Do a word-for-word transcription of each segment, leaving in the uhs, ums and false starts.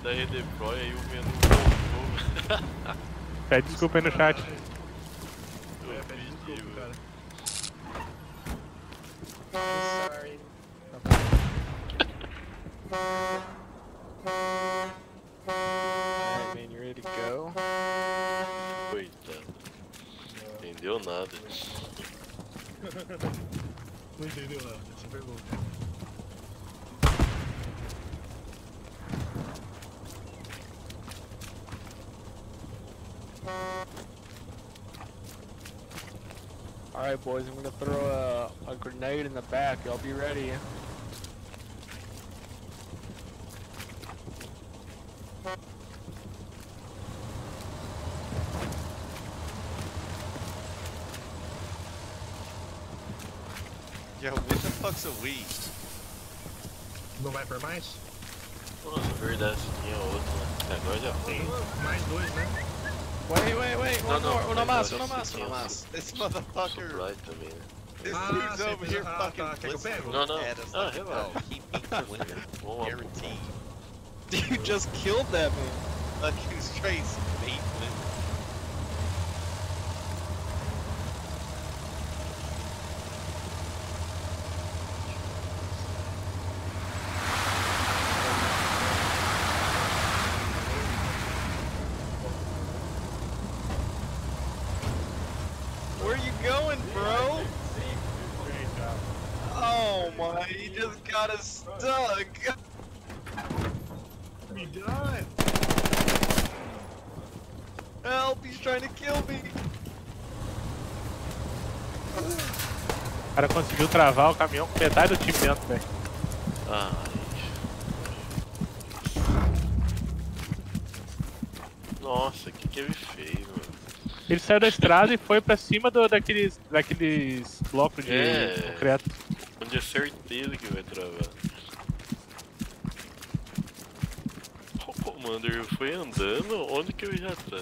Você dá redeploy aí o menu voltou. Pede desculpa aí no chat. Eu é, pedi desculpa, cara. I'm sorry. Alright, man, you ready to go? Coitado. Entendeu nada. Não entendeu nada, você pergunta. Alright boys, I'm gonna throw a, a grenade in the back, y'all be ready. Yo, what the fuck's a weed? Não vai pra mais? Nossa, verdade, tinha outro, né? Agora já tem. Mais dois, né? Wait, wait, wait, one no, more, no, uno mas, uno mas, uno mas. This motherfucker. Right to me. This ah, dude's over here ah, fucking blitzing no, no. at us ah, like hell. No. He beat the winner, guaranteed. You just killed that man. Like he was crazy, mate. O cara conseguiu travar o caminhão com metade do time dentro, velho. Ah, gente. Nossa, que que ele fez, mano? Ele saiu da estrada e foi pra cima do, daqueles, daqueles blocos de é, concreto. Onde é certeza que vai travar. O Commander foi andando, onde que eu já tô?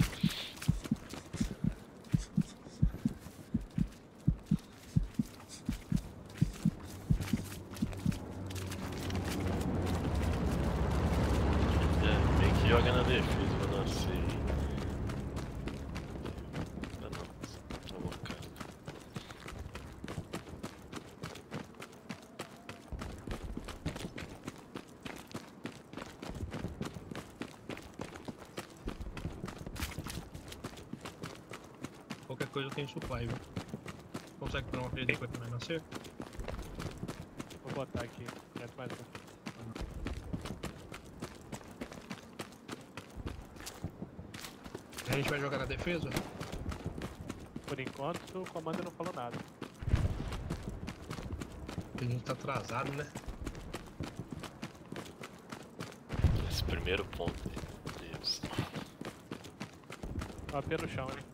Qualquer coisa eu tenho supply, viu? Consegue pegar uma frente depois também na cerca? Vou botar aqui, já mais um. Ah. A gente vai jogar na defesa? Por enquanto o comando não falou nada. A gente tá atrasado, né? Esse primeiro ponto, meu Deus. Tá pelo chão, hein?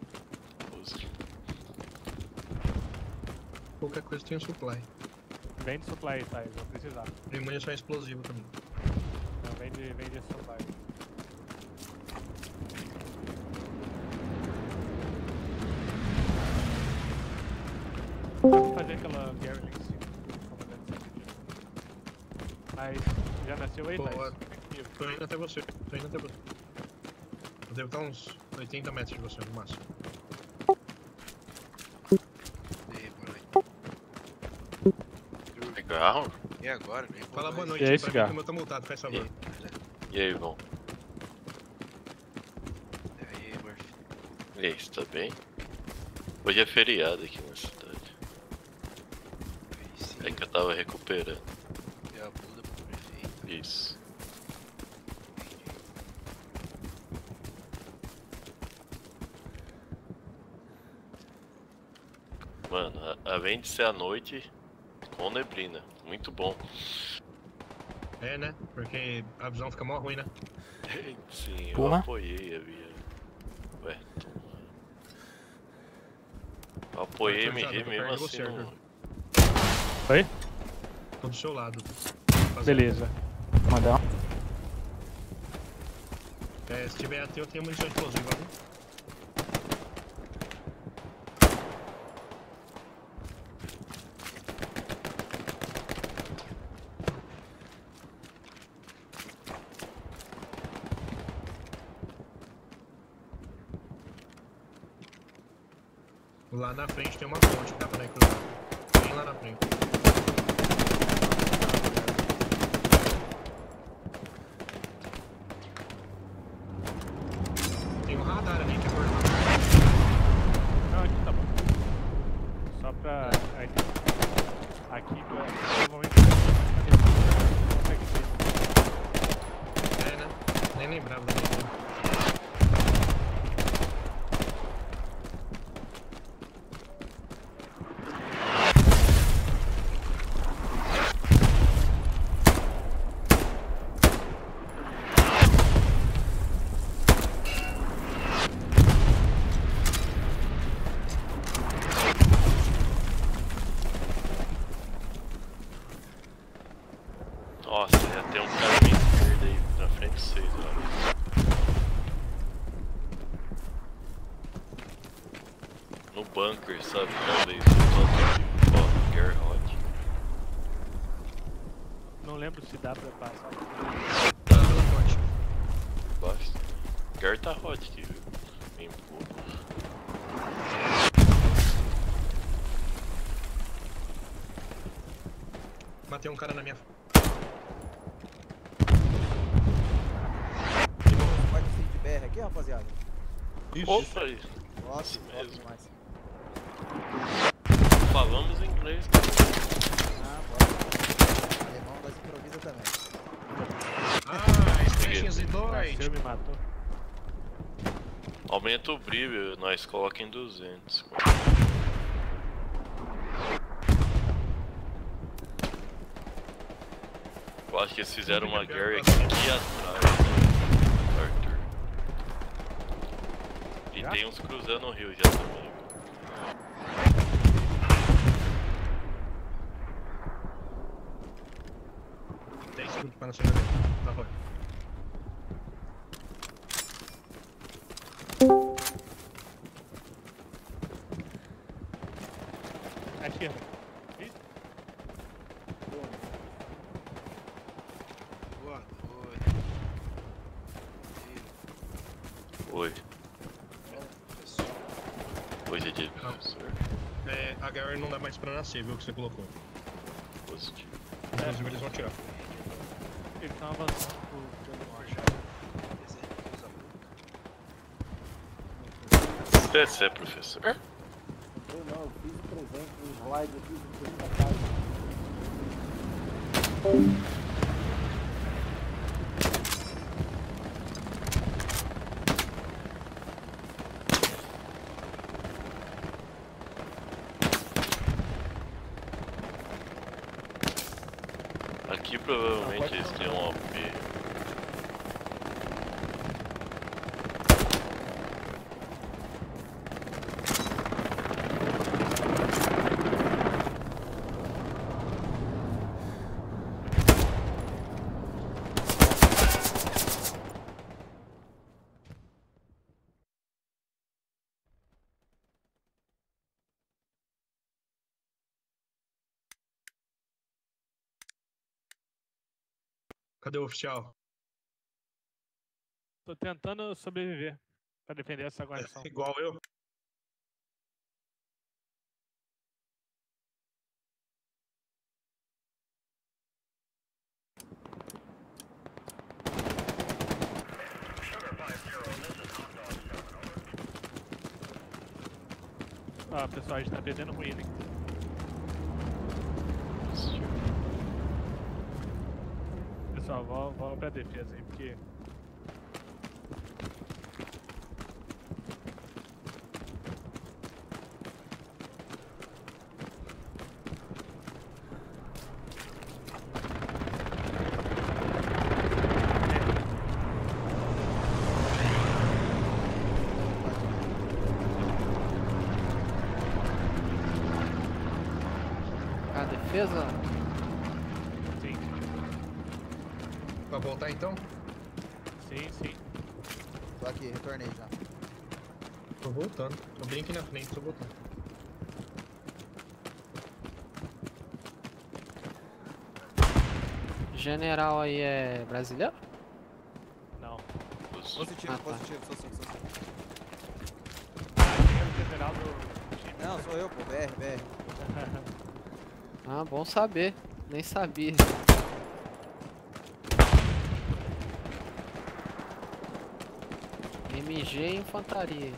Qualquer coisa tem um supply. Vende supply, Thais, vou precisar. Tem munição explosiva também. Não, vende, vende supply. Vou fazer aquela Gary lá em cima. Mas já nasceu aí, Thais? Tô indo até você, tô indo até você. Eu devo estar uns oitenta metros de você no máximo. E agora? Nem fala boa noite, aí, pra mim que o meu tá multado, faz favor. E aí, Ivão? E aí, Murphy? E aí, você tá bem? Hoje é feriado aqui na cidade. Sim. É que eu tava recuperando. Deu a bunda pro prefeito. Isso. Mano, além de ser à noite, com neblina. Muito bom. É, né? Porque a visão fica mó ruim, né? Sim, Pula. eu apoiei a minha... Ué, tô... Eu apoiei a M G mesmo assim você, no... Oi? Tô do seu lado. Beleza. Vou mandar um. É, se tiver A T eu tenho munição explosiva, né? Lá na frente tem uma ponte, tá, pra cruzar. Tem lá na frente. Tem um radar ali, que é por lá. Não, aqui tá bom. Só pra... Aqui, provavelmente... É, né? Nem lembrava disso. Nossa, já tem um cara bem esquerdo aí na frente de vocês, ó. No bunker, sabe? Talvez só tem um Gerhard. Não lembro se dá pra passar. Tá pela ponte. Basta. Gerhard tá hot aqui, viu? Bem pouco. Matei um cara na minha... Aqui, rapaziada. Isso. Opa, isso. Nossa, mesmo. Demais. Falamos em inglês. Ah, bora. Alemão das improvisa também. Ah, Sprechen Sie Deutsch. Me matou. Aumenta o brilho, nós coloca em duzentos. Eu acho que eles fizeram uma guerra aqui atrás. E tem uns cruzando o rio já também. Tem segundo para não chegar ali. Tá bom. Aqui, ó. Ih. Boa. Oi. Oi. Hoje é dia de professor. É, a H R não dá mais pra nascer, viu, o que você colocou. Positivo. Inclusive eles vão tirar. Ele tá avançando pro... Você é professor? Eu não, eu fiz o presente no slide, eu fiz o presente da casa. Aqui provavelmente eles têm um A P. Cadê o oficial? Tô tentando sobreviver pra defender essa guarnição. É igual eu? Ah, pessoal, a gente tá perdendo ruína aqui. Pessoal, vamos, vamos pra defesa aí, porque... A defesa... Pra voltar então? Sim, sim. Tô aqui, retornei já. Tô voltando, tô bem aqui na frente, tô voltando. General aí é brasileiro? Não. Positivo, ah, tá. Positivo, sou sim, sou sim. Ah, aqui é o general do time Não, sou eu, pô, B R, B R. Ah, bom saber. Nem sabia. M G e infantaria.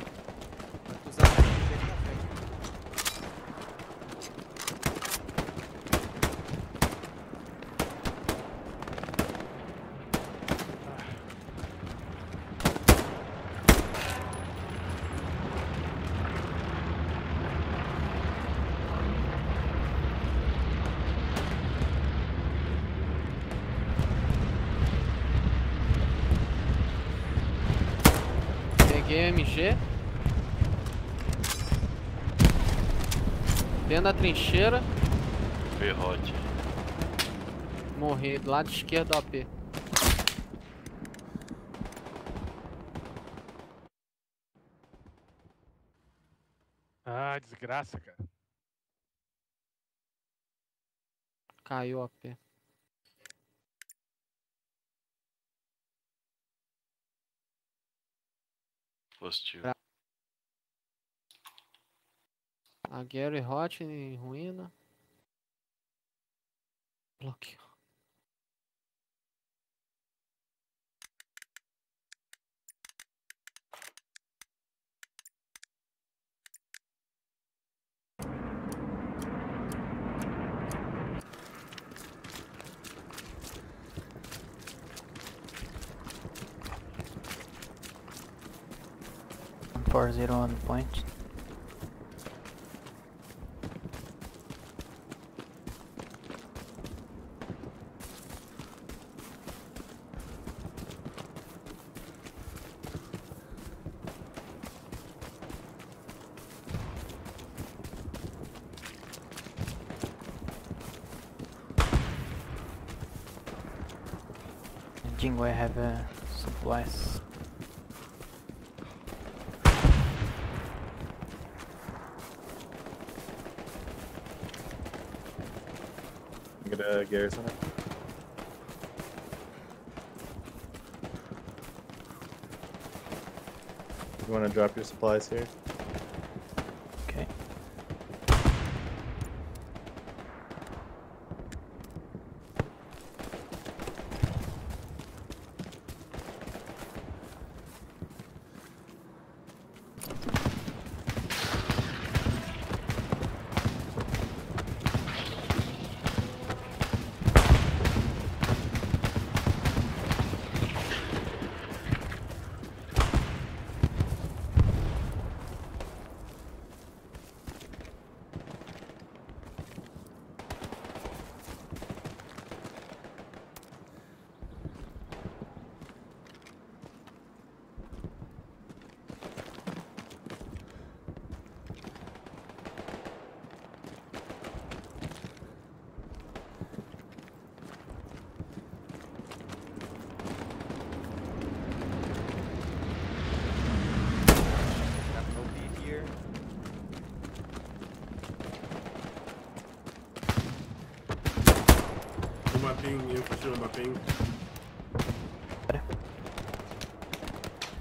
M G dentro da trincheira. Ferrote. Morri do lado esquerdo do A P. Ah, desgraça, cara. Caiu o A P. Positivo. A Gary Hot em ruína. Bloqueio. four zero on the point. Jingo, I have uh, supplies. Uh, garrison. You want to drop your supplies here? Okay.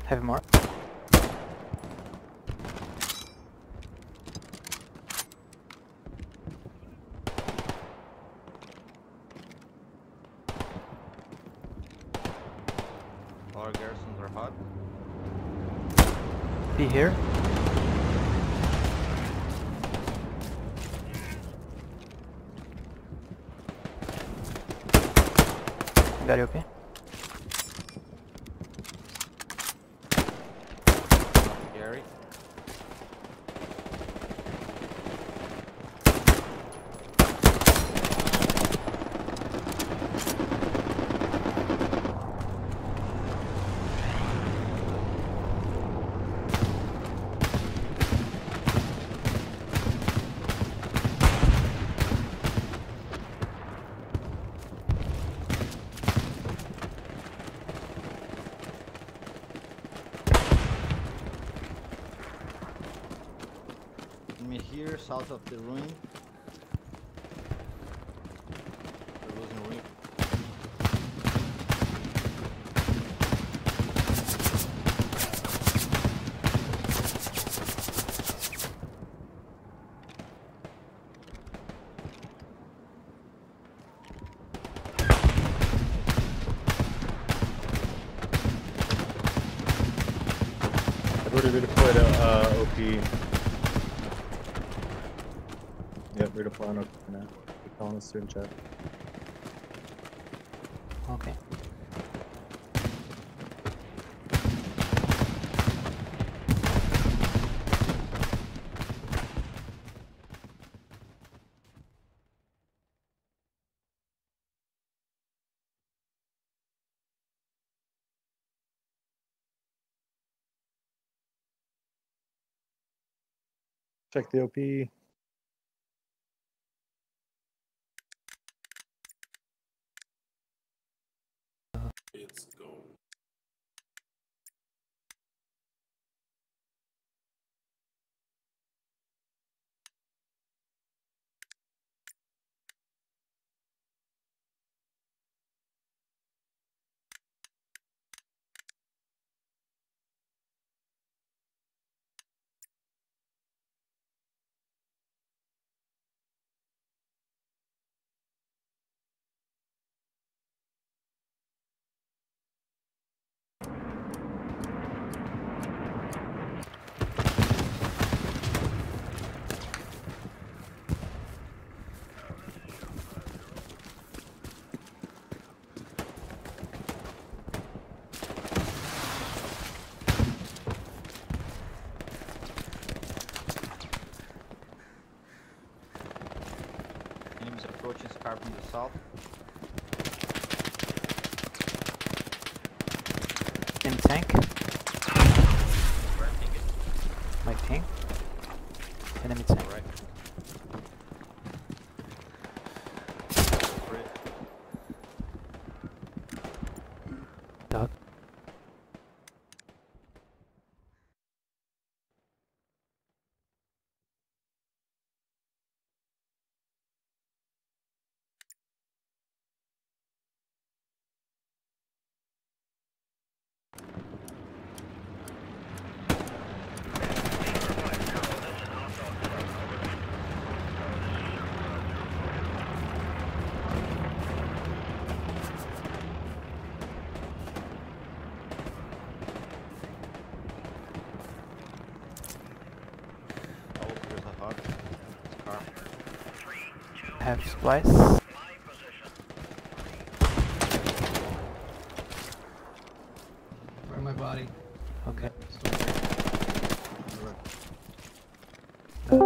Have more. All garrisons are hot. Be here. Got it, okay? Gary. South of the ruin. There was no ruin. Where do we deploy to uh, O P? Yep, we're deploying O P for now. We're calling us soon, chat. Okay. Check the O P. It's gone. From the south. In tank. Where I'm thinking. My tank. Enemy tank. All right. Dog. I have supplies. Where my body? Okay. Uh,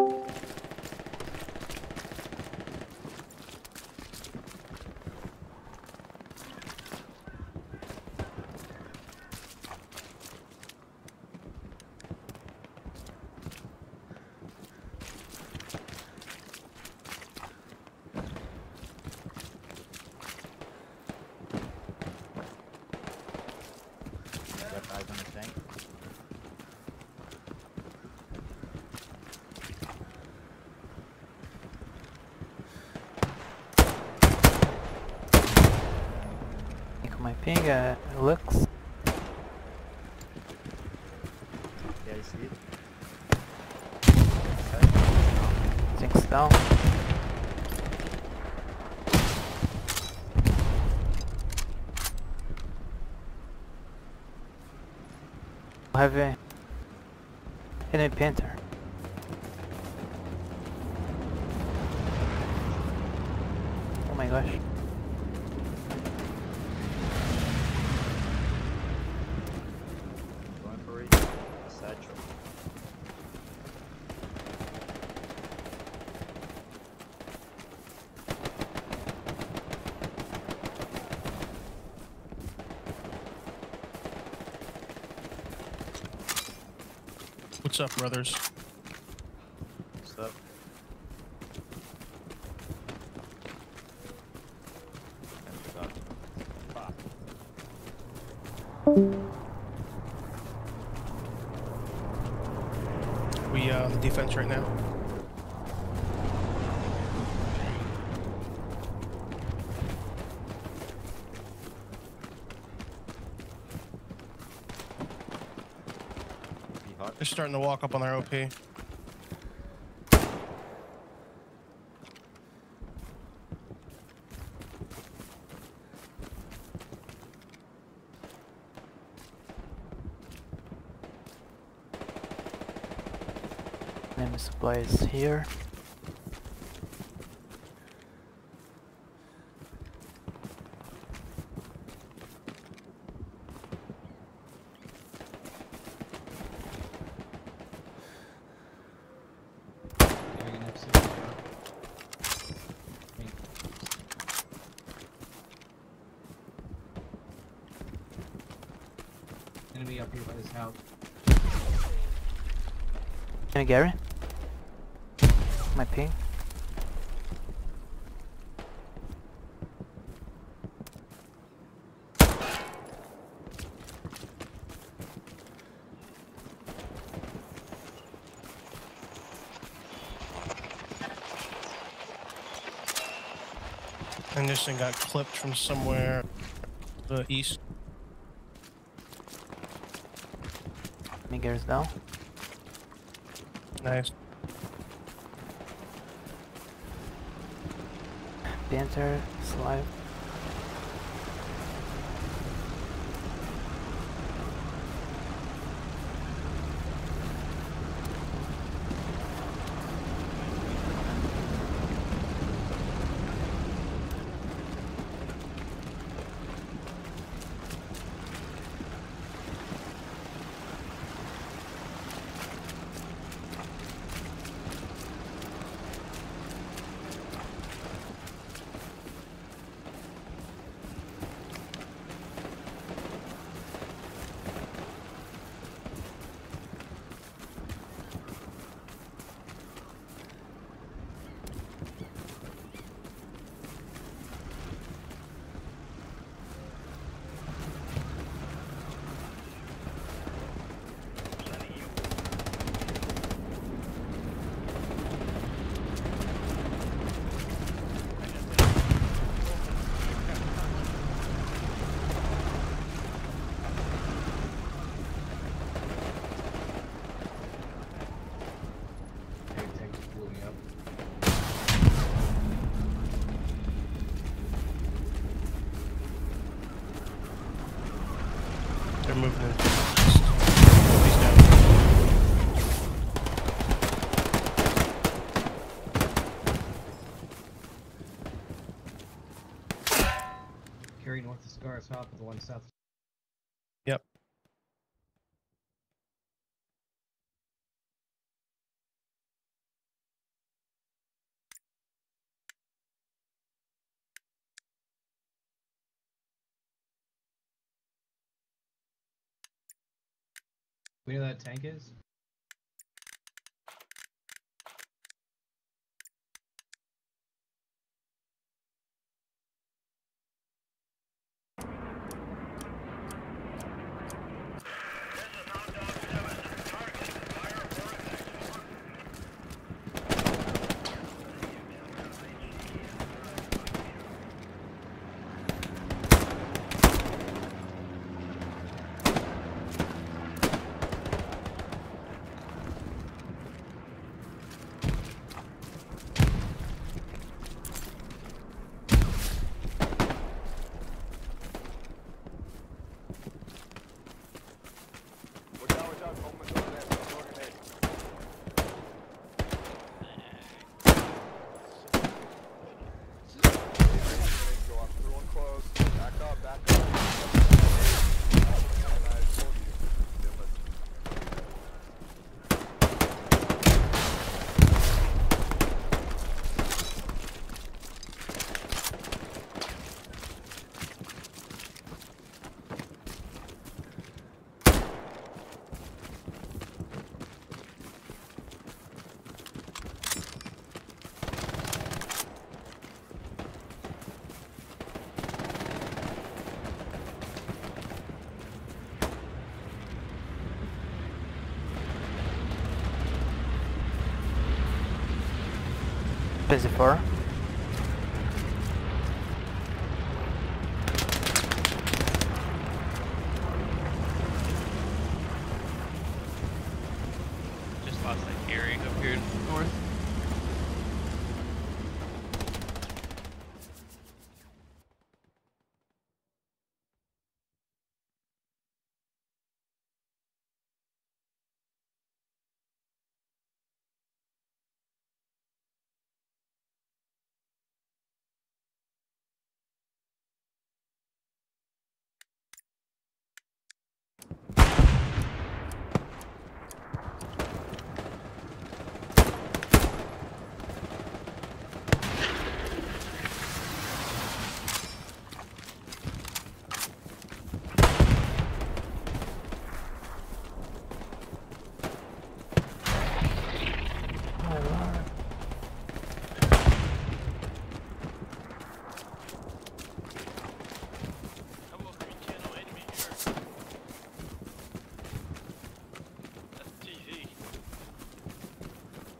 my ping uh, looks. Yeah, I see it. Okay. Things down. I have a enemy painter. Oh my gosh. What's up, brothers? What's up? We uh, on the defense right now. They're starting to walk up on their O P. my supplies here. Enemy up here by this house. Can I Gary? My ping. And this thing got clipped from somewhere to the east. Gears down. Nice. Panther is alive. Carry north to Scar Top, the one south. Yep. We know that tank is? P Z four. Just lost that carrying up here north.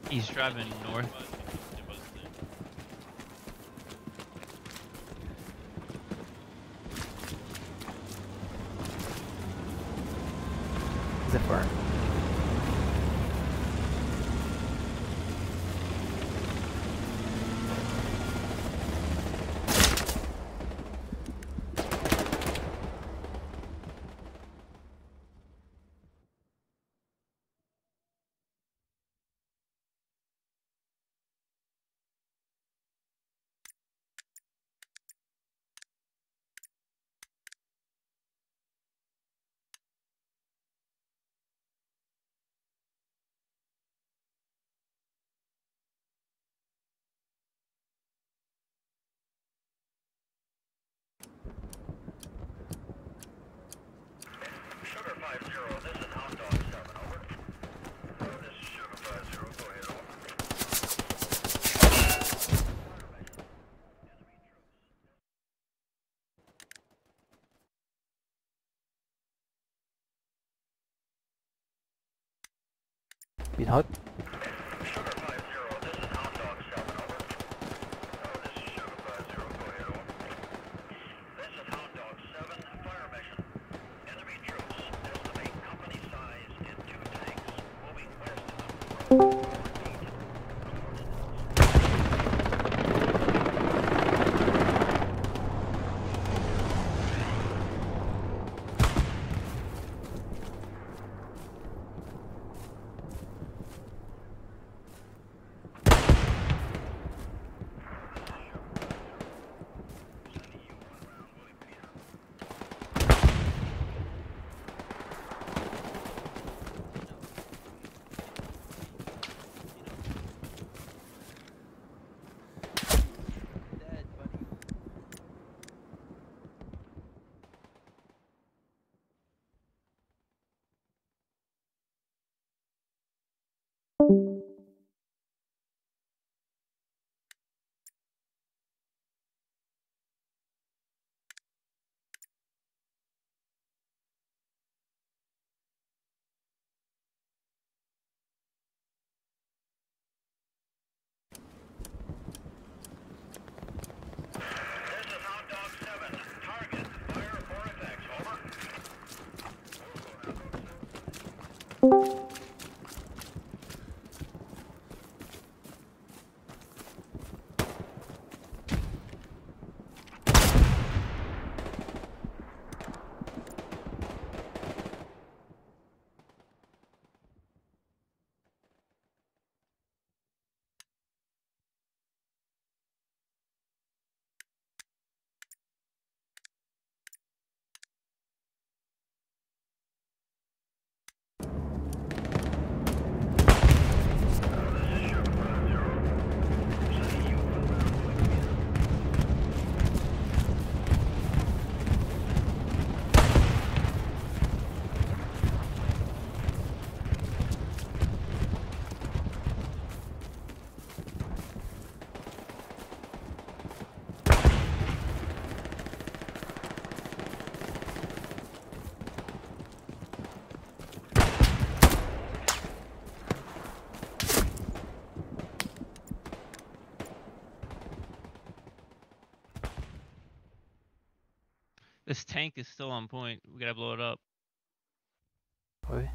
He's driving north. Zip burn. Been hot. This tank is still on point. We gotta blow it up. Okay.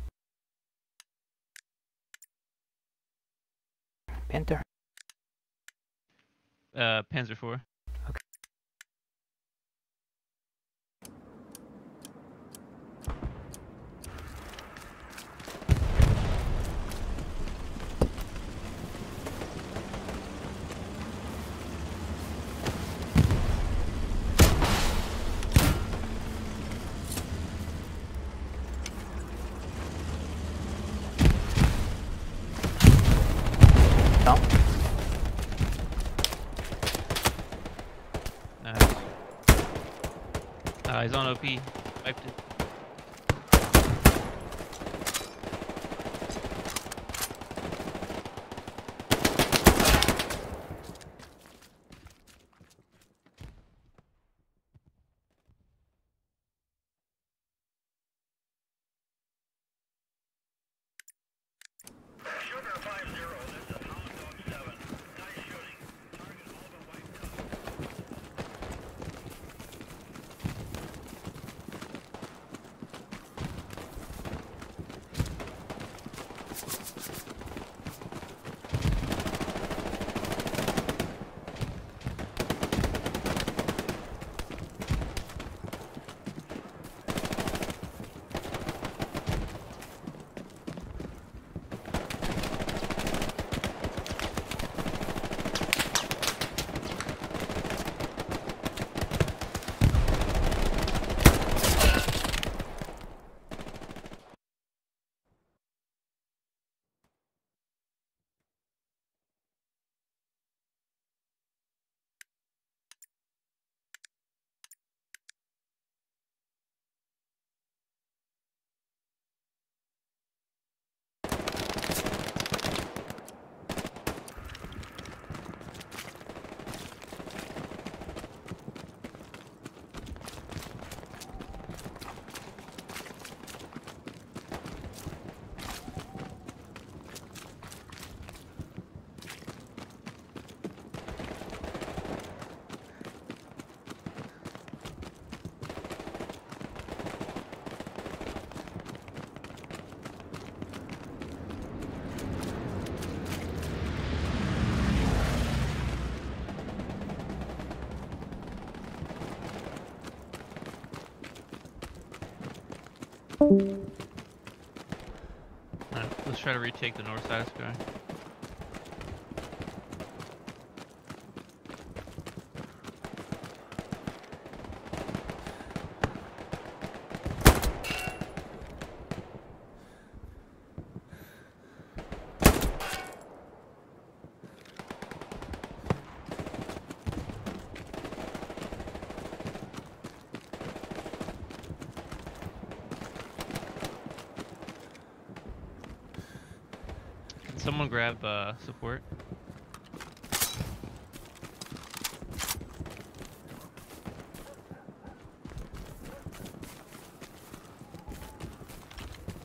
Panther. Uh, Panzer four. He's on O P. Wiped it. Sugar five zero, this is Right, let's try to retake the north side of Sky. Someone grab uh, support.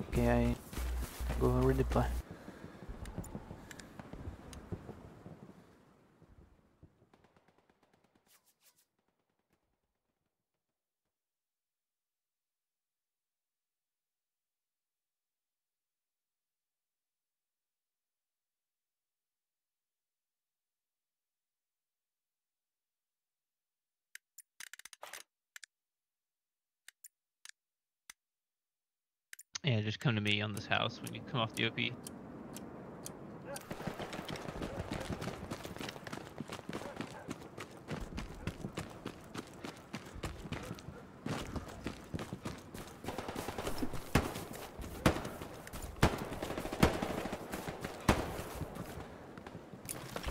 Okay, I go redeploy. Yeah, just come to me on this house when you come off the O P.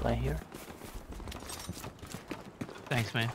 Fly here. Thanks, man.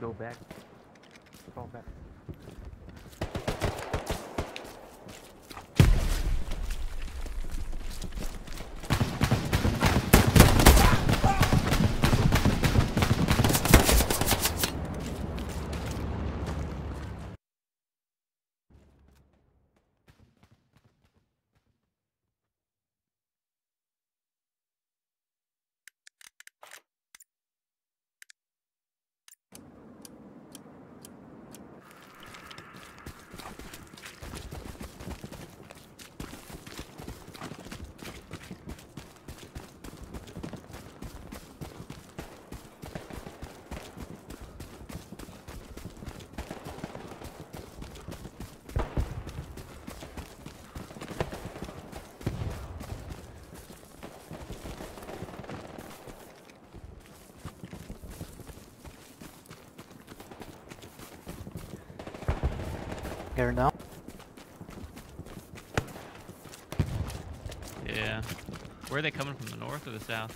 Go back. Fall back. Get her down. Yeah. Where are they coming from, the north or the south?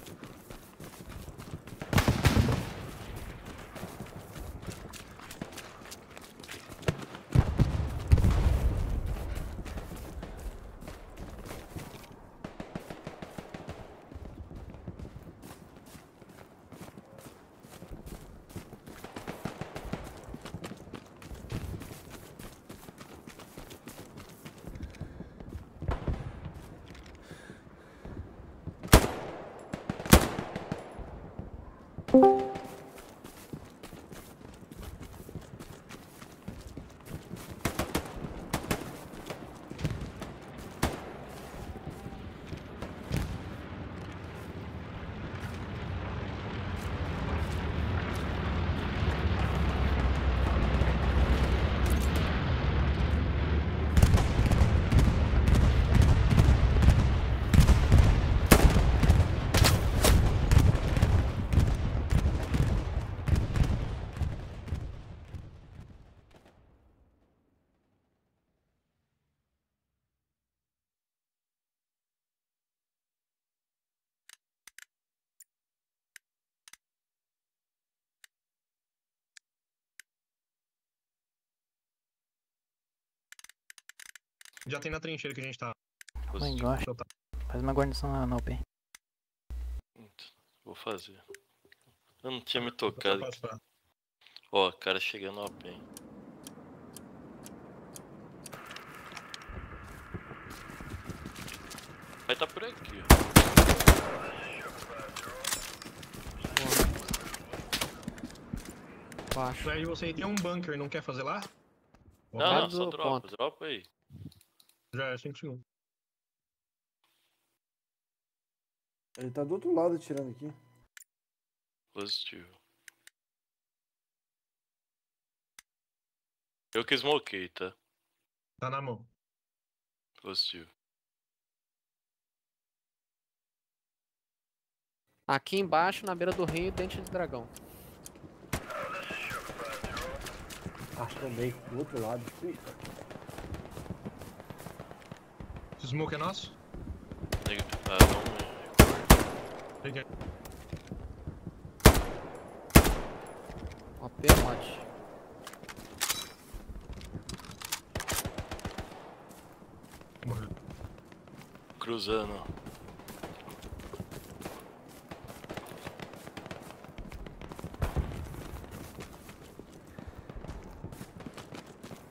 Já tem na trincheira que a gente tá. Faz uma guarnição na N O P. Vou fazer. Eu não tinha me tocado. Ó, cara chegando na O P, hein. Vai tá por aqui, ó. Baixo. Aí você tem um bunker, não quer fazer lá? Não, não, só dropa, dropa aí. Já é cento e um. Ele tá do outro lado atirando aqui. Positivo. Eu que smokei, tá? Tá na mão. Positivo. Aqui embaixo, na beira do rio, dente de dragão. Acho também, do outro lado. Esse smoke é nosso? Ah, não. Peguei. Ó, pelo mate. Morreu. Cruzando.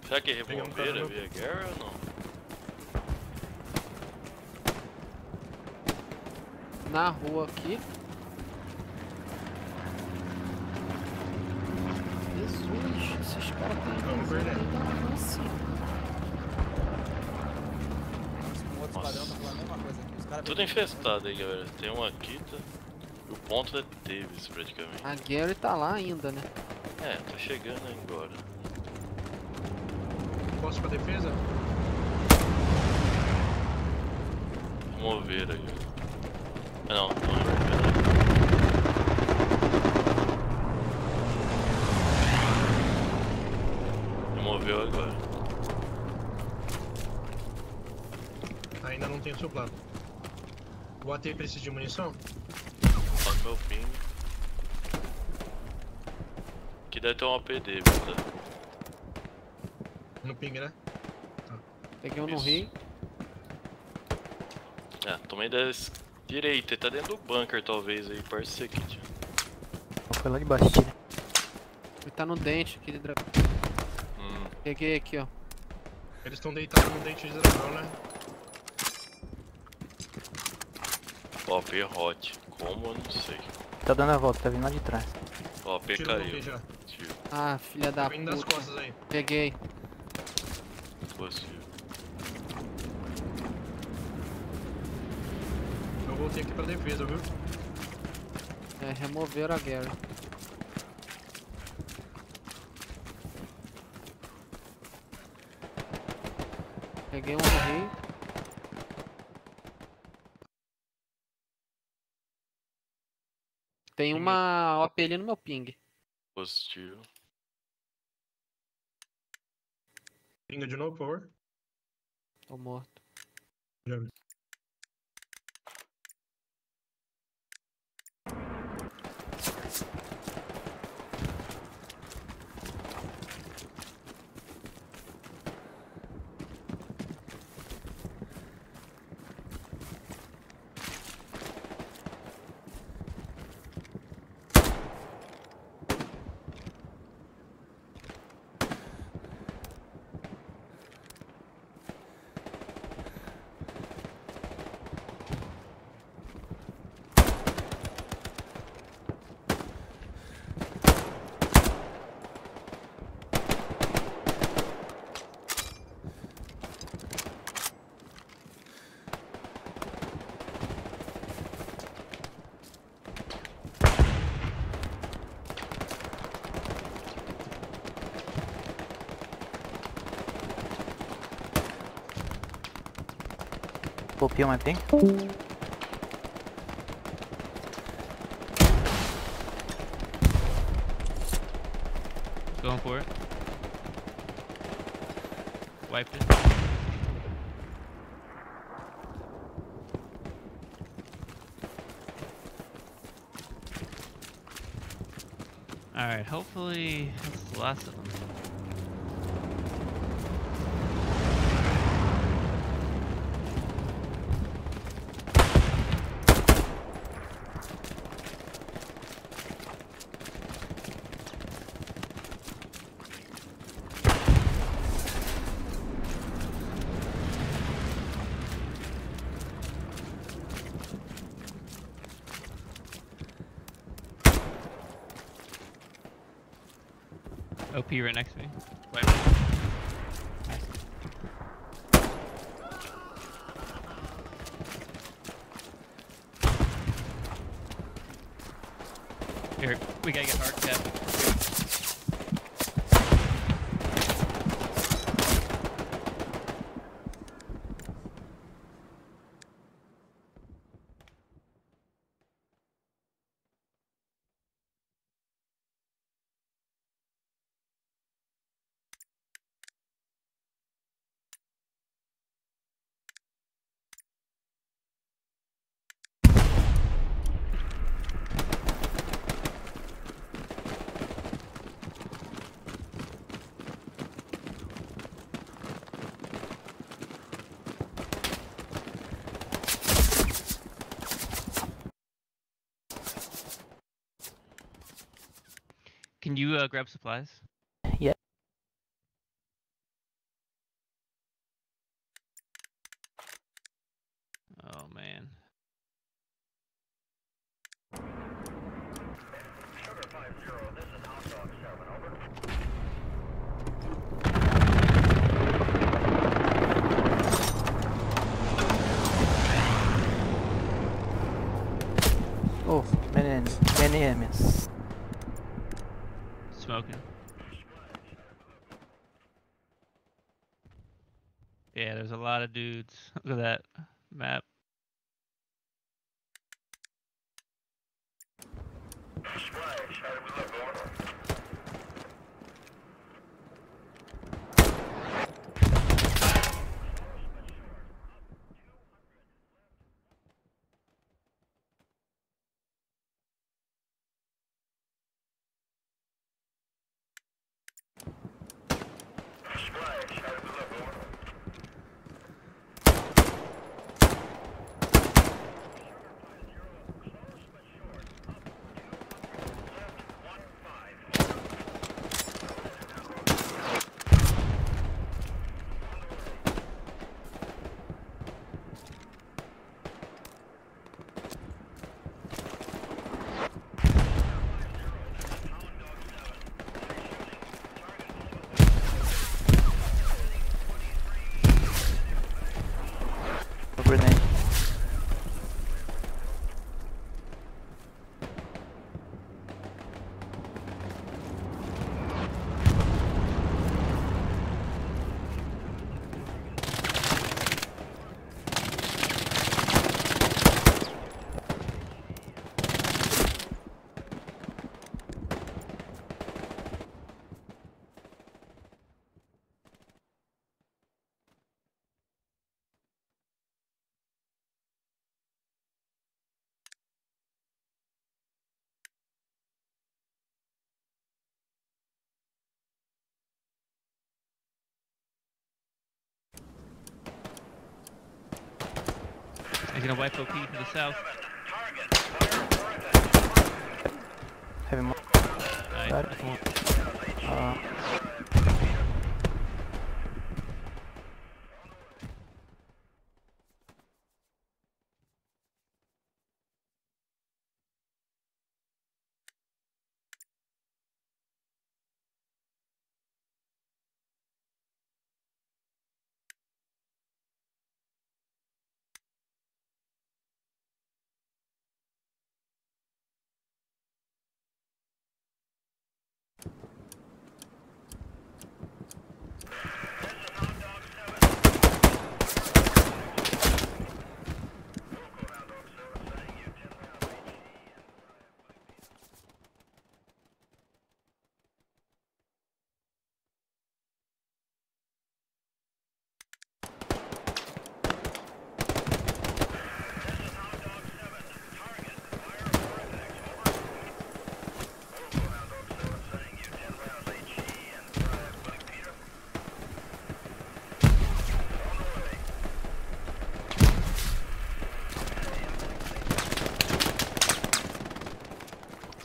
Será que é revolveira via guerra ou não? Na rua aqui. Jesus, esses caras estão. Tudo infestado aí, galera. Tem um aqui, tá? O ponto é Davis praticamente. A Gary tá lá ainda, né? É, tá chegando agora. Posso pra defesa? Vamos mover aí. Não, não, não, não. Removeu agora. Ainda não tem o seu plano. O A T precisa de munição? Só meu ping. Aqui deve ter um A P D, viu? No ping, né? Tá. Peguei um no rim. Ah, tomei dez. Direita, ele tá dentro do bunker talvez aí, parece ser aqui, tio. Foi lá de baixo. Ele tá no dente aqui de dragão. Hum. Peguei aqui, ó. Eles estão deitados no dente de dragão, né? Ó, perrote. Como eu não sei. Tá dando a volta, tá vindo lá de trás. Ó, P caiu. Ah, filha da puta. Vindo das costas aí. Peguei. Possível. Voltei aqui pra defesa, viu? É, removeram a guerra. Peguei um rei. Tem uma O P ali no meu ping. Positivo. Pinga de novo, por favor. Tô morto. Já vi. Copia my ping. Going for it. Wiped it. Alright, hopefully that's the last of them. O P right next to me. Wait. Nice. Here, we gotta get hard cap. Can you uh, grab supplies? Yeah. Oh man. Sugar five zero, this is hot dog seven, over. Oh, many, many enemies. Smoking. Yeah, there's a lot of dudes. Look at that map. They're gonna wipe O P to the south. Heavy more. Alright, uh,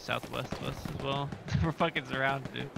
Southwest of us as well. We're fucking surrounded, dude.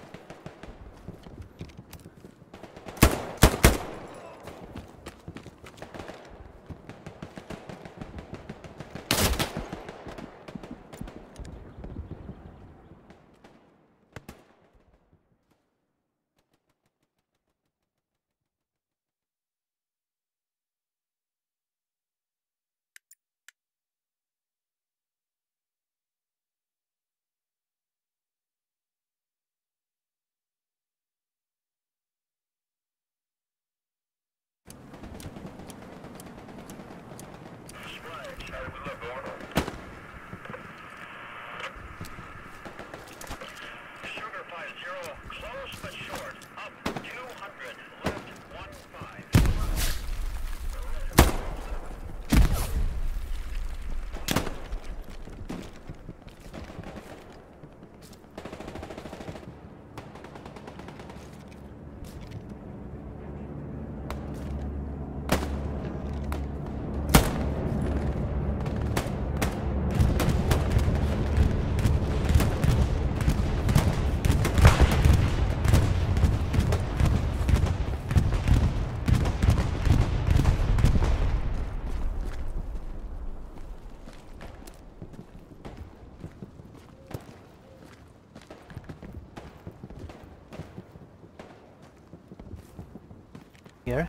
Here.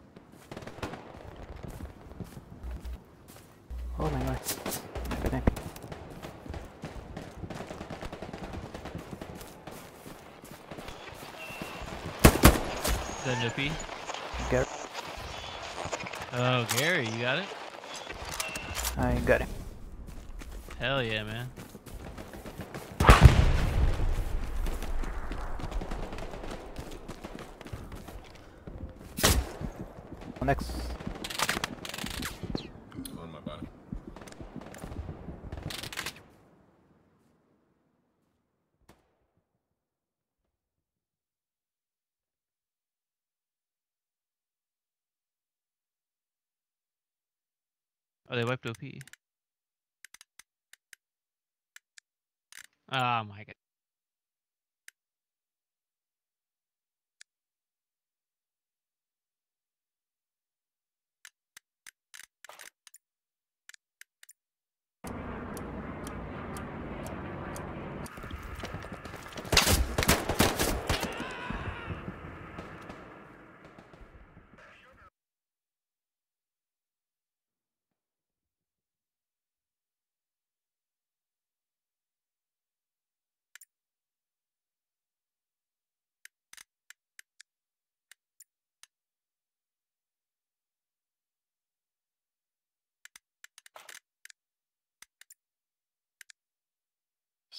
Oh my god. Okay. The Nippy. Gary. Oh, Gary, you got it? I got it. Hell yeah, man. Next. On my body. Oh, they wiped O P. Oh my god.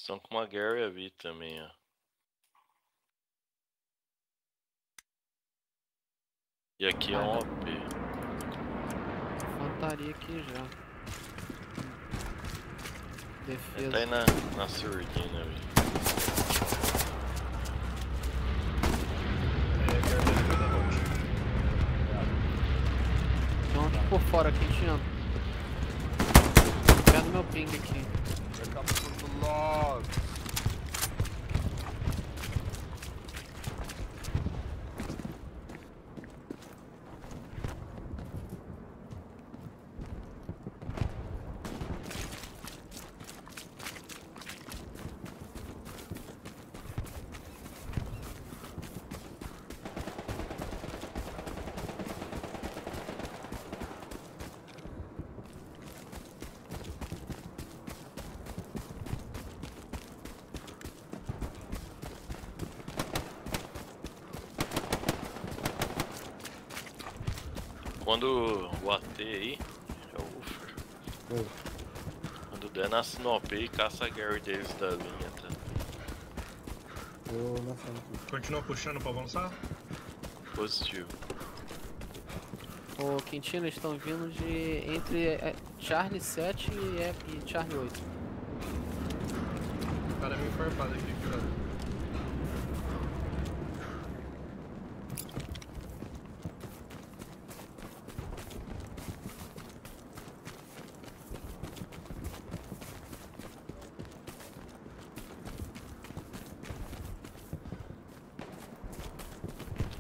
Estão com uma Gary ali também, ó. E aqui é um O P. Infantaria aqui já. Defesa. Tá aí na, na surdina ali. Então, por fora aqui, a gente anda. meu ping aqui. Quando o A T aí, é o Ufer. Oi. Quando der, nasce no O P e caça a Gary Davis da linha, tá? Vou lançando aqui. Continua puxando pra avançar? Positivo. Ô Quintino, eles estão vindo de entre Charlie sete e, e Charlie oito. O cara é meio farpado aqui, cuidado.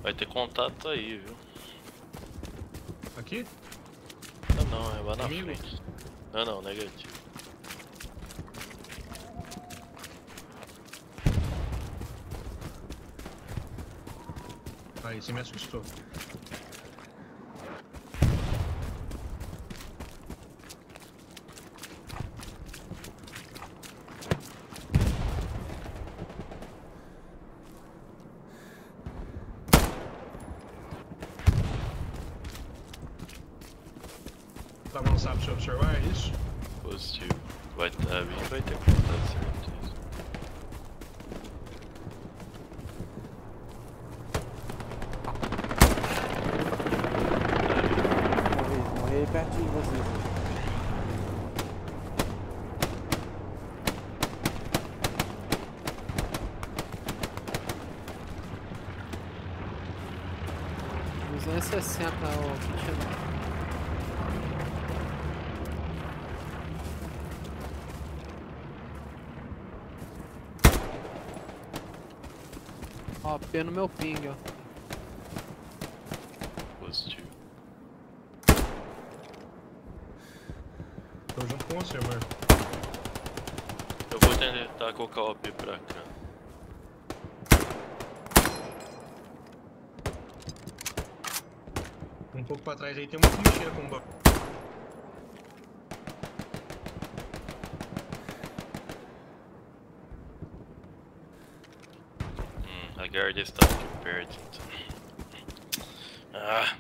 Vai ter contato aí, viu? Aqui? Ah, não, é lá na frente. Ah, não, negativo. Aí, você me assustou. Tá avançado pra observar, é isso? Positivo. Vai estar tá vindo, vai ter que contar certeza. Morri, morri aí pertinho de vocês. duzentos e sessenta, ó. Ó, P no meu ping, ó. Positivo. Tô junto com você, mano. Eu vou tentar colocar o A P pra cá. Um pouco pra trás aí tem uma trincheira com bomba. A guarda está aqui perto. Ah.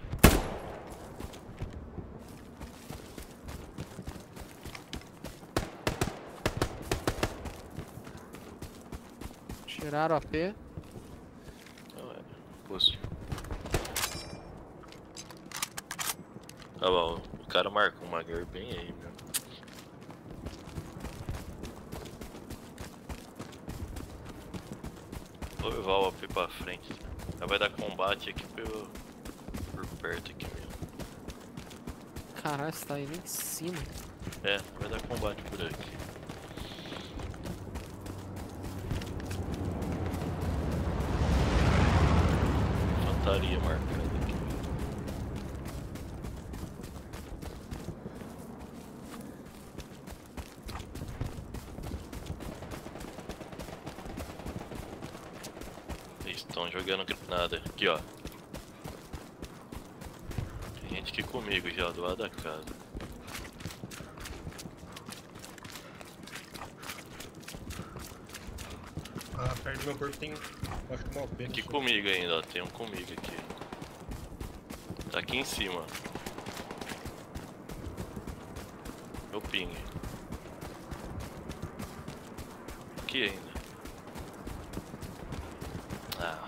Tiraram a P. Não é. Posso. Tá bom, o cara marcou uma guarda bem aí, meu. Vou levar o A P pra frente. Já vai dar combate aqui pelo... por perto aqui mesmo. Caralho, você tá aí nem em cima. É, vai dar combate por aqui. Infantaria marcada aqui. Estão jogando granada. Aqui, ó. Tem gente aqui comigo já, do lado da casa. Ah, perto do meu corpo tem... acho que uma O P. Aqui comigo ainda, ó. Tem um comigo aqui. Tá aqui em cima. Meu ping. Aqui ainda. Ah.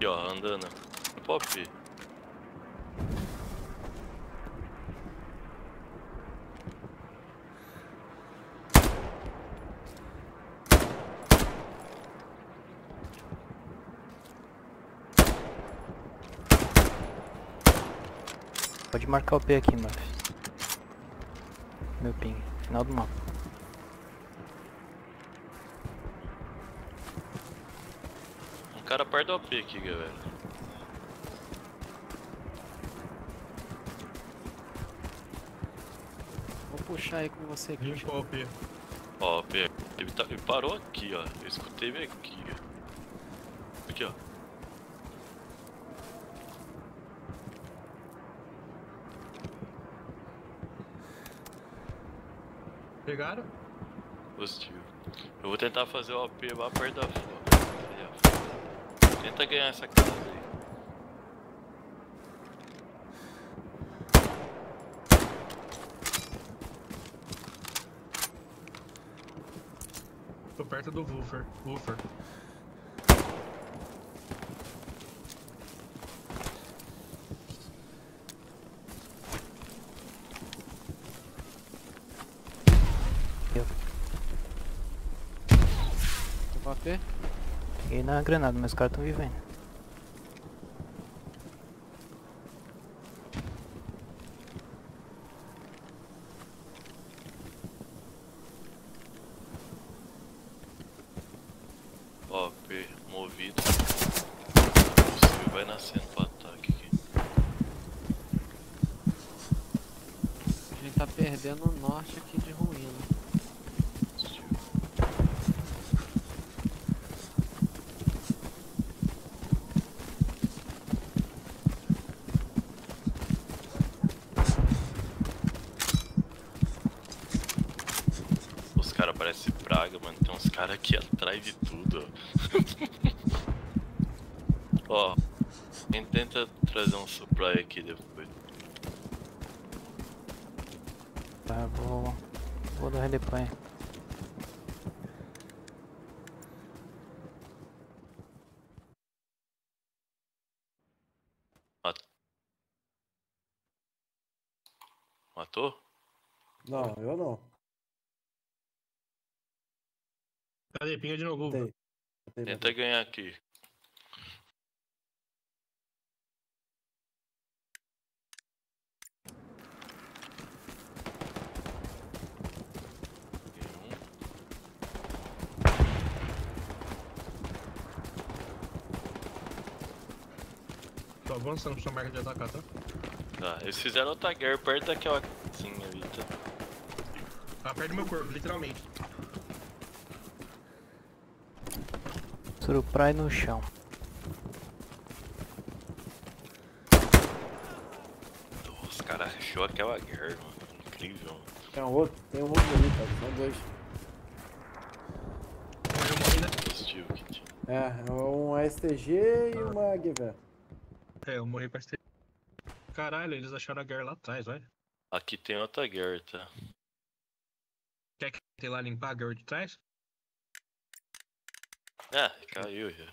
E ó, andando. Pop. Pode marcar o P aqui, Murphy. Meu ping, final do mapa. Um cara perto do O P aqui, galera. Vou puxar aí com você, aqui. Limpa o O P. Ó, O P, ele, tá, ele parou aqui, ó. Eu escutei ele aqui. Aqui, ó. Pegaram? Positivo. Eu vou tentar fazer o A P lá perto da foto. Tenta ganhar essa casa aí. Tô perto do Woofer. Woofer. Peguei na granada, mas os caras estão vivendo. Ó, P, movido. Você vai nascendo pro ataque aqui. A gente tá perdendo o norte aqui de ruína. Cara, parece praga, mano. Tem uns caras aqui atrás de tudo. Ó, a gente tenta trazer um supply aqui depois. Tá, vou. Vou dar redepanha. Matou? Matou? Não, eu não. Cadê? Pinga de novo. Tem. Tem, tenta tem. Ganhar aqui. Tô avançando pra sua marca de atacar, tá? Tá, eles fizeram outra guerra perto daquela casinha ali, tá? Tá perto do meu corpo, literalmente. Suruprai no chão. Os caras achou aquela guerra, mano. Incrível. Tem um outro, tem um outro ali, cara. São dois. Eu morri, né? Positivo, Kit. É, um A S T G e uma G V. É, eu morri com a S T G. Caralho, eles acharam a guerra lá atrás, olha. Aqui tem outra guerra, tá? Quer que tem lá limpar a guerra de trás? Ah, caiu já.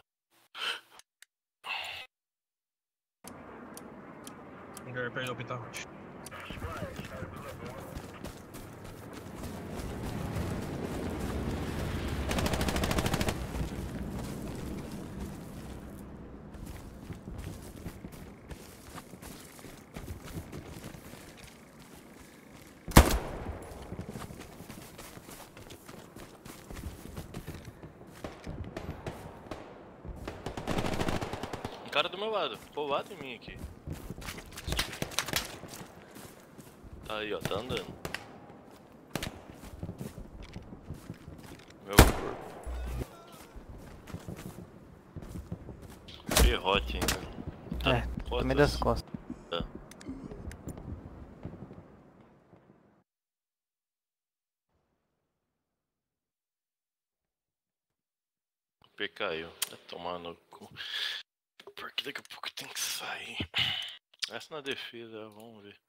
Agora perdeu o hospital. Cara do meu lado, povoado em mim aqui. Tá aí, ó, tá andando. Meu corpo. Ferrote ainda. Tá, é, no meio das costas. Tá. O P caiu, tá tomando cu. Porque daqui a pouco tem que sair. Essa na defesa, vamos ver.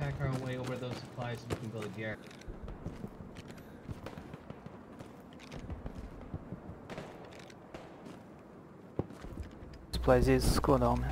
attack our way over those supplies so we can build a garrison. Supply здесь с клоновыми.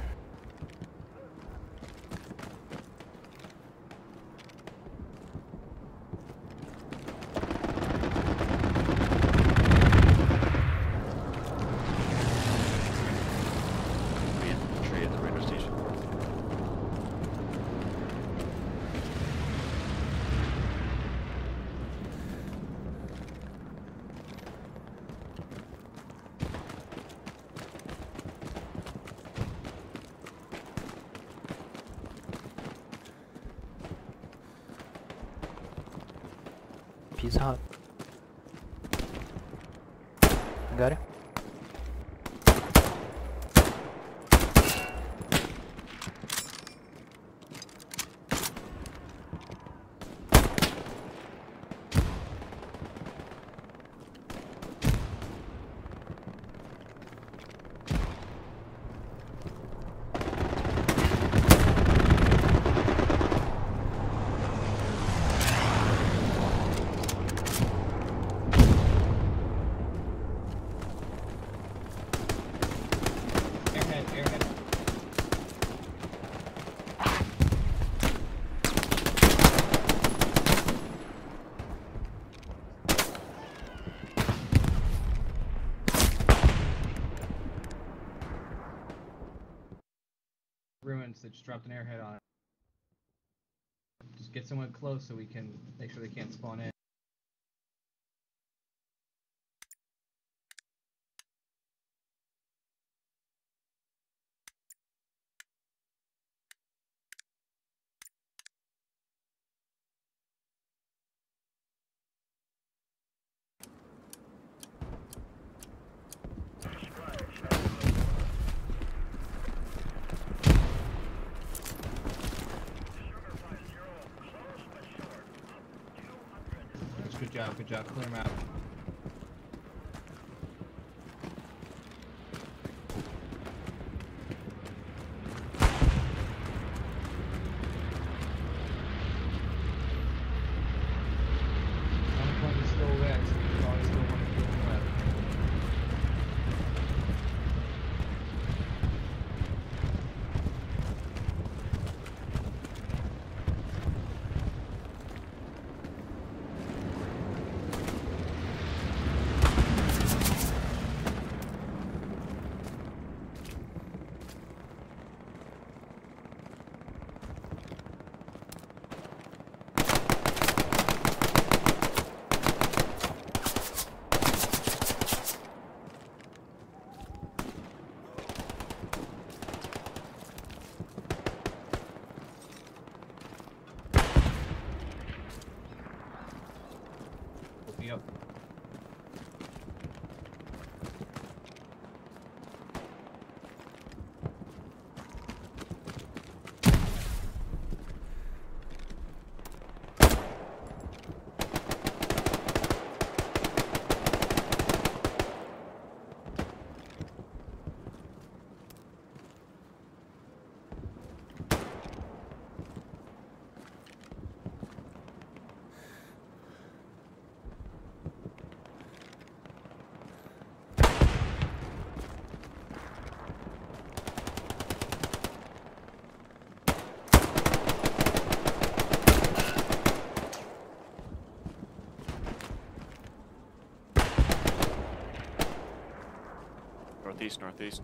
He's hot. Got it. That just dropped an airhead on it. Just get someone close so we can make sure they can't spawn in. Good job, good job, clear them out. Yep. Northeast, northeast.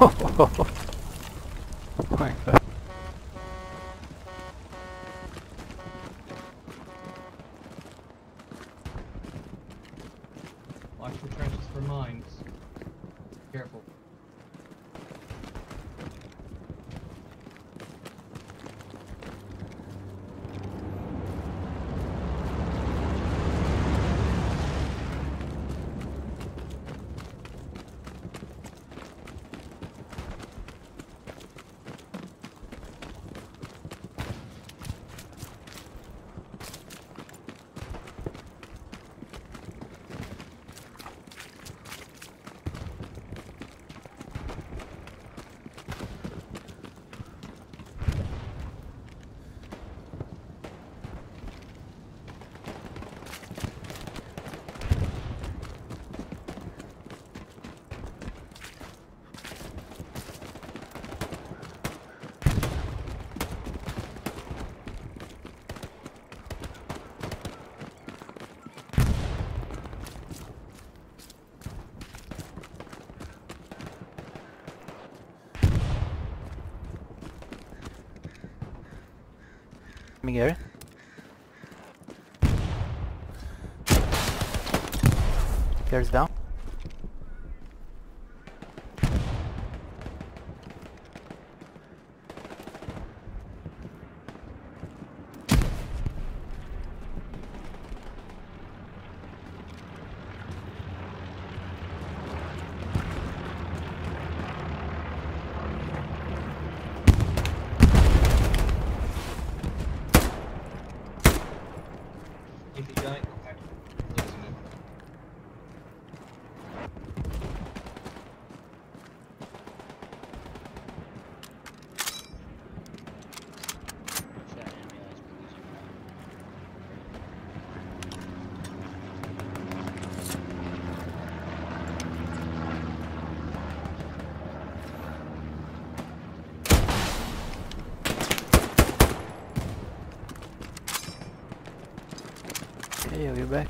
Oh, oh, oh. Oh my God. Watch the trenches for mines. Careful. Let me go. Here's down. Yeah, we're back.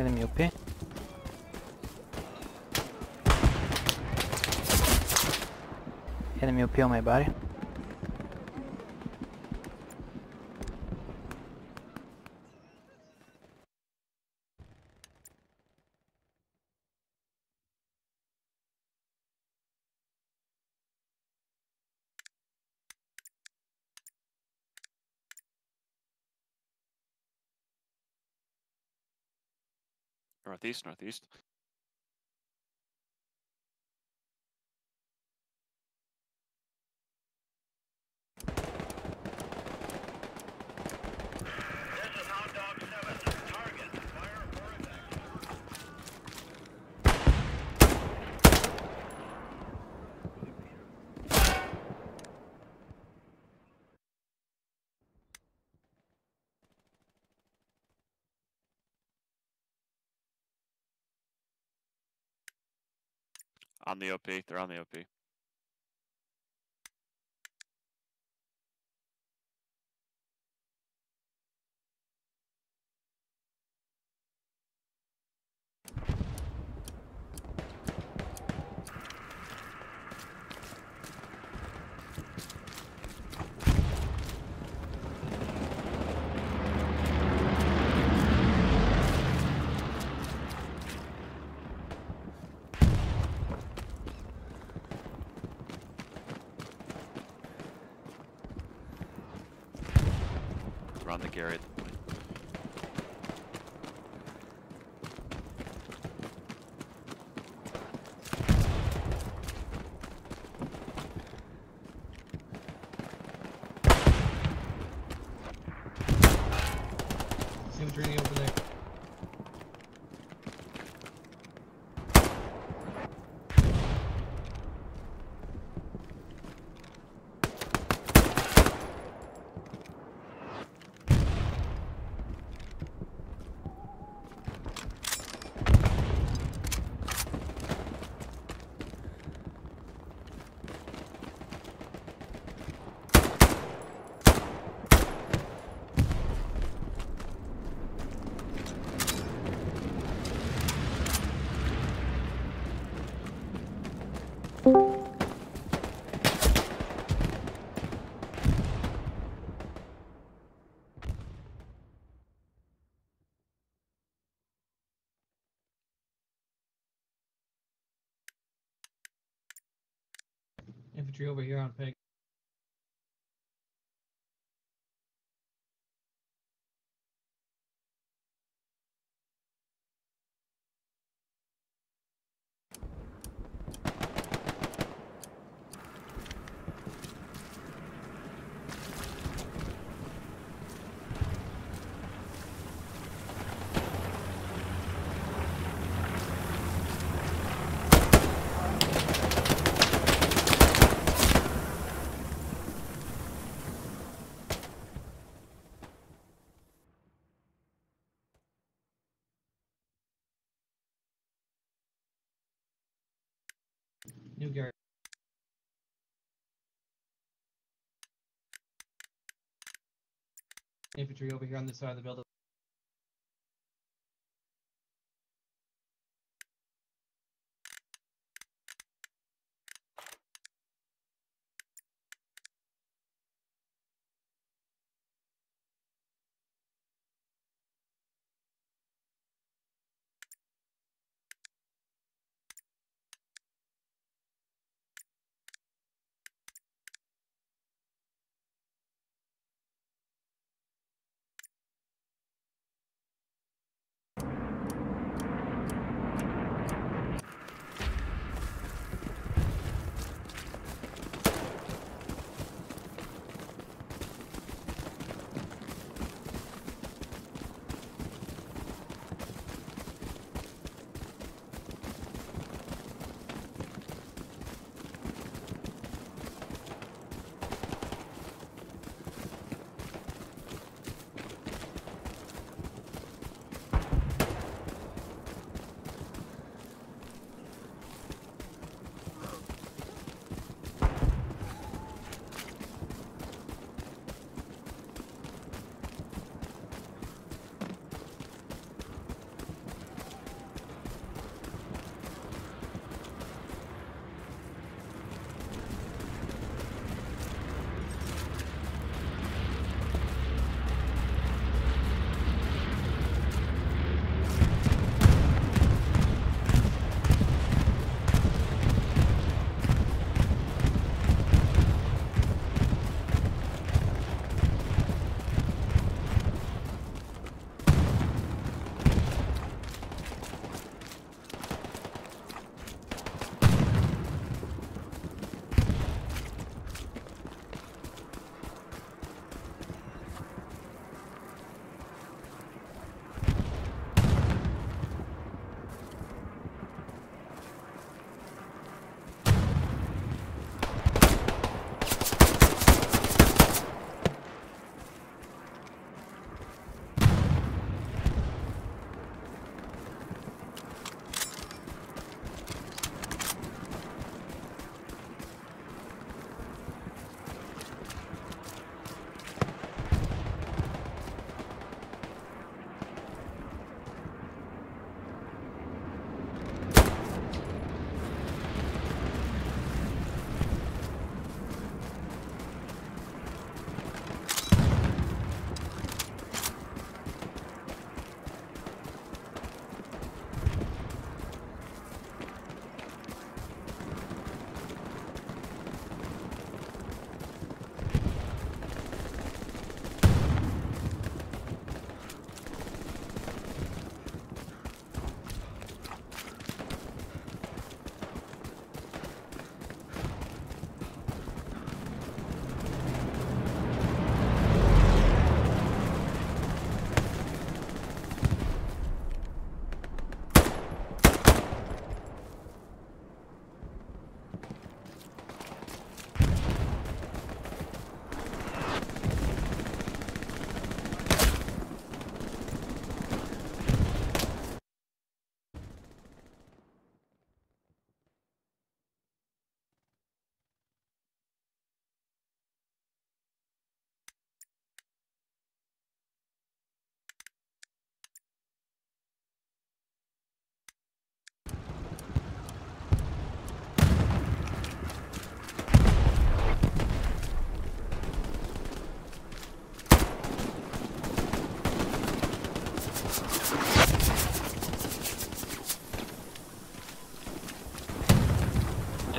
Enemy O P. Enemy O P on my body. Northeast, northeast. On the O P, they're on the O P. On the Garrett. See what's reading over there. infantry over here on Peg. New guard. Infantry over here on this side of the building.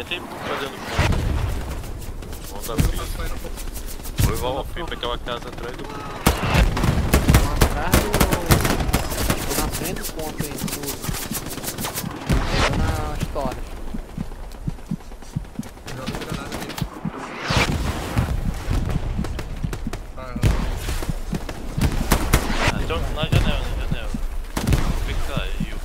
Tem problema. está frio. Foi igual ao Pipa, aquela que estás atrás do ponto. Atrás do... na frente do ponto aí, tudo. Pegou na história. Na janela, na janela. Vem que caiu.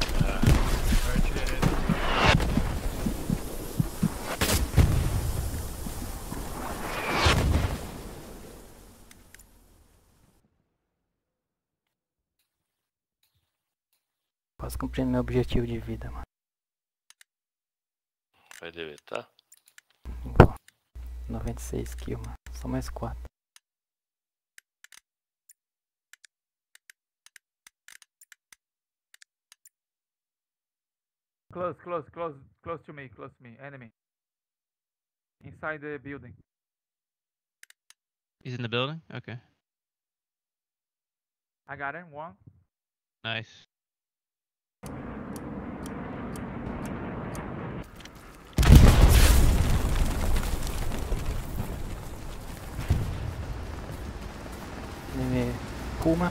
Quase cumprindo meu objetivo de vida, mano. Vai deletar? Bom, noventa e seis kills, mano. Só mais quatro. Close, close, close, close to me, close to me, enemy. Inside the building. He's in the building? Okay. I got him, one. Nice. Enemy Puma.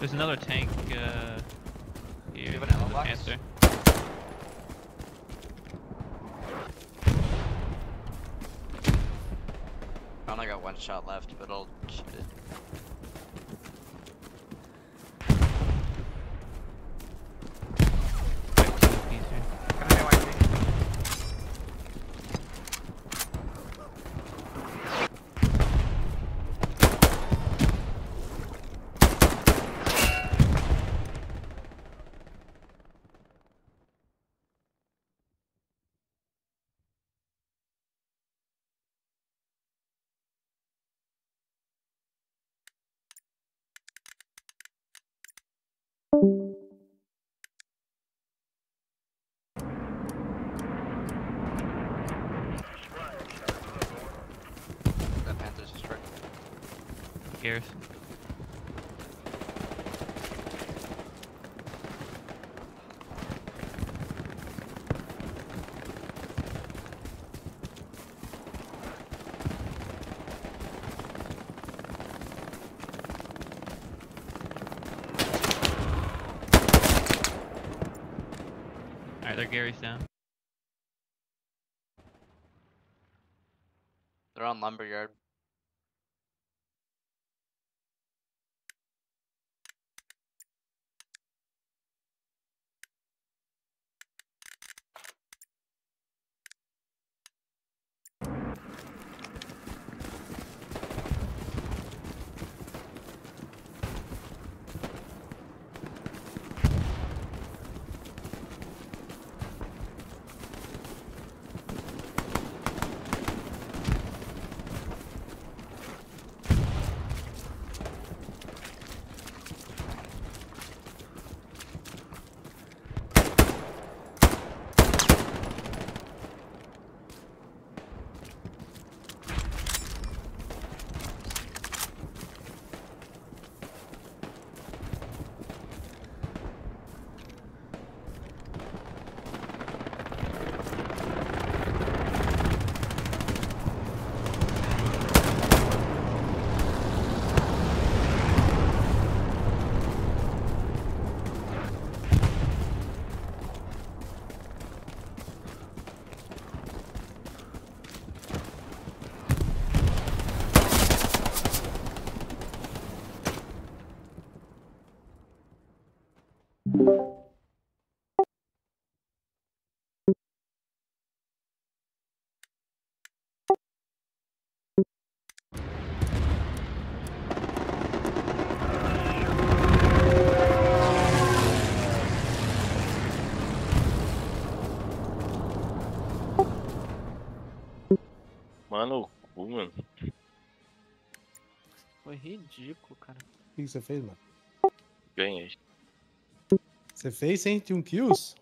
There's another tank uh, here. Do you have an ammo box? Answer. I only got one shot left, but I'll shoot it. Garrison. Alright, they're Gary's down. They're on Lumberyard. Mano, cu, mano. Foi ridículo, cara. O que você fez, mano? Ganhei. Você fez cento e um kills?